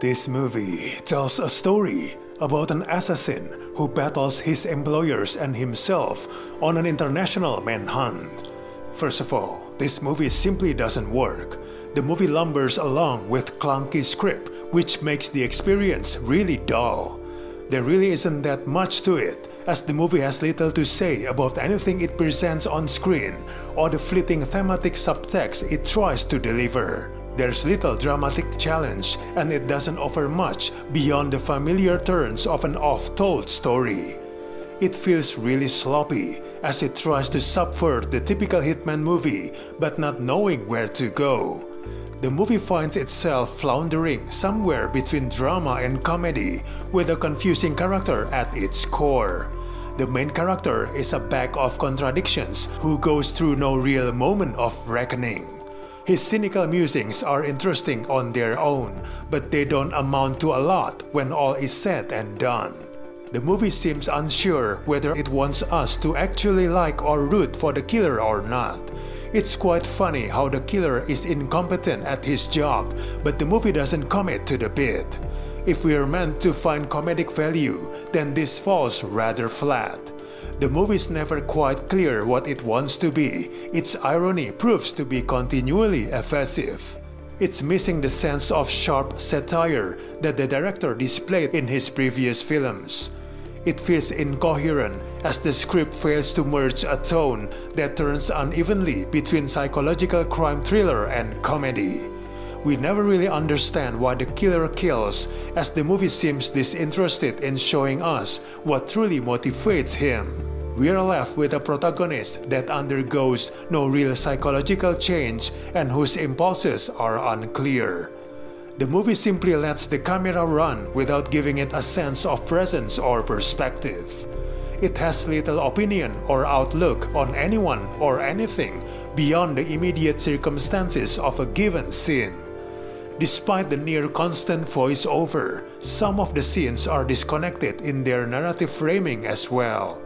This movie tells a story about an assassin who battles his employers and himself on an international manhunt. First of all, this movie simply doesn't work. The movie lumbers along with clunky script, which makes the experience really dull. There really isn't that much to it, as the movie has little to say about anything it presents on screen or the fleeting thematic subtext it tries to deliver. There's little dramatic challenge, and it doesn't offer much beyond the familiar turns of an oft-told story. It feels really sloppy, as it tries to subvert the typical Hitman movie, but not knowing where to go. The movie finds itself floundering somewhere between drama and comedy, with a confusing character at its core. The main character is a bag of contradictions who goes through no real moment of reckoning. His cynical musings are interesting on their own, but they don't amount to a lot when all is said and done. The movie seems unsure whether it wants us to actually like or root for the killer or not. It's quite funny how the killer is incompetent at his job, but the movie doesn't commit to the bit. If we're meant to find comedic value, then this falls rather flat. The movie's never quite clear what it wants to be. Its irony proves to be continually evasive. It's missing the sense of sharp satire that the director displayed in his previous films. It feels incoherent as the script fails to merge a tone that turns unevenly between psychological crime thriller and comedy. We never really understand why the killer kills, as the movie seems disinterested in showing us what truly motivates him. We are left with a protagonist that undergoes no real psychological change and whose impulses are unclear. The movie simply lets the camera run without giving it a sense of presence or perspective. It has little opinion or outlook on anyone or anything beyond the immediate circumstances of a given scene. Despite the near-constant voiceover, some of the scenes are disconnected in their narrative framing as well.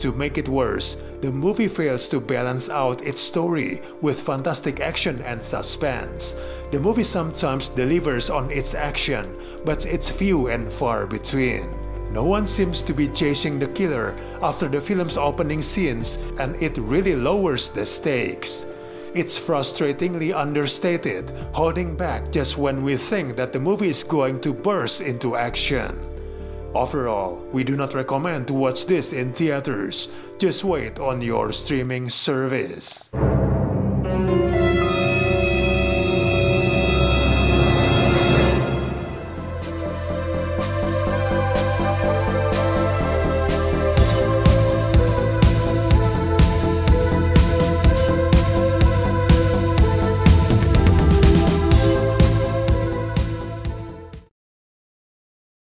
To make it worse, the movie fails to balance out its story with fantastic action and suspense. The movie sometimes delivers on its action, but it's few and far between. No one seems to be chasing the killer after the film's opening scenes, and it really lowers the stakes. It's frustratingly understated, holding back just when we think that the movie is going to burst into action. Overall, we do not recommend to watch this in theaters. Just wait on your streaming service.